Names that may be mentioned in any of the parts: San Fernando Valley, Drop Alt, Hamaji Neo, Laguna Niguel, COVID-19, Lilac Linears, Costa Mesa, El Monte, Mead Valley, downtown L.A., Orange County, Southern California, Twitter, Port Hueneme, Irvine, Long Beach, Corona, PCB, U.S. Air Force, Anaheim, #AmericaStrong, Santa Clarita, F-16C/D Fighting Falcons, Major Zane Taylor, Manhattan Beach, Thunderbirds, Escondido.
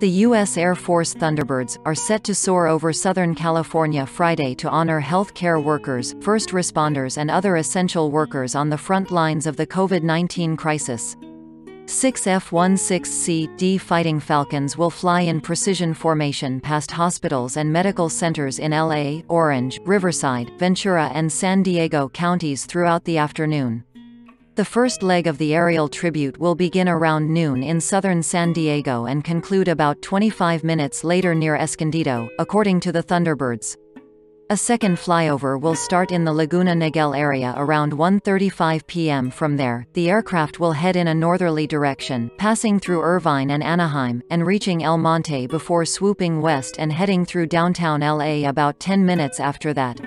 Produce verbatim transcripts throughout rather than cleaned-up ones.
The U S Air Force Thunderbirds are set to soar over Southern California Friday to honor healthcare workers, first responders and other essential workers on the front lines of the COVID nineteen crisis. Six F sixteen C D Fighting Falcons will fly in precision formation past hospitals and medical centers in L A, Orange, Riverside, Ventura and San Diego counties throughout the afternoon. The first leg of the aerial tribute will begin around noon in southern San Diego and conclude about twenty-five minutes later near Escondido, according to the Thunderbirds. A second flyover will start in the Laguna Niguel area around one thirty-five p m From there, the aircraft will head in a northerly direction, passing through Irvine and Anaheim, and reaching El Monte before swooping west and heading through downtown L A about ten minutes after that.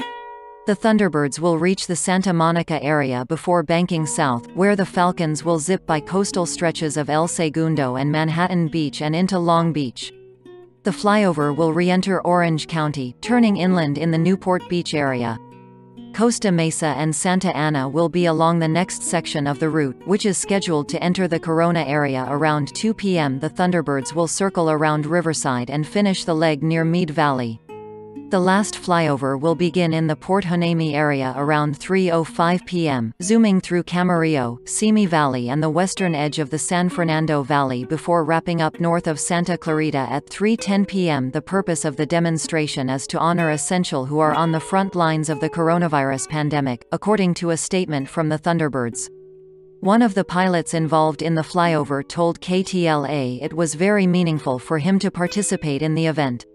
The Thunderbirds will reach the Santa Monica area before banking south, where the Falcons will zip by coastal stretches of El Segundo and Manhattan Beach and into Long Beach. The flyover will re-enter Orange County, turning inland in the Newport Beach area. Costa Mesa and Santa Ana will be along the next section of the route, which is scheduled to enter the Corona area around two p m The Thunderbirds will circle around Riverside and finish the leg near Mead Valley. The last flyover will begin in the Port Hueneme area around three oh five p m, zooming through Camarillo, Simi Valley and the western edge of the San Fernando Valley before wrapping up north of Santa Clarita at three ten p m The purpose of the demonstration is to honor essential who are on the front lines of the coronavirus pandemic, according to a statement from the Thunderbirds. One of the pilots involved in the flyover told K T L A it was very meaningful for him to participate in the event.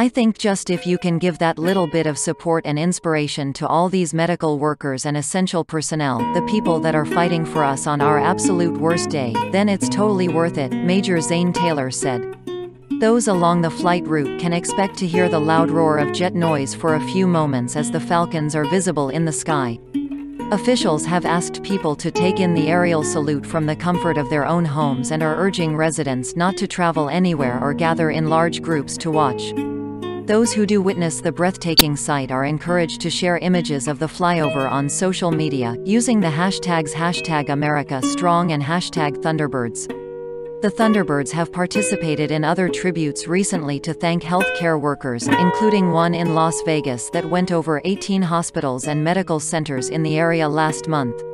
"I think just if you can give that little bit of support and inspiration to all these medical workers and essential personnel, the people that are fighting for us on our absolute worst day, then it's totally worth it," Major Zane Taylor said. Those along the flight route can expect to hear the loud roar of jet noise for a few moments as the Falcons are visible in the sky. Officials have asked people to take in the aerial salute from the comfort of their own homes and are urging residents not to travel anywhere or gather in large groups to watch. Those who do witness the breathtaking sight are encouraged to share images of the flyover on social media, using the hashtags hashtag America Strong and hashtag Thunderbirds. The Thunderbirds have participated in other tributes recently to thank healthcare workers, including one in Las Vegas that went over eighteen hospitals and medical centers in the area last month.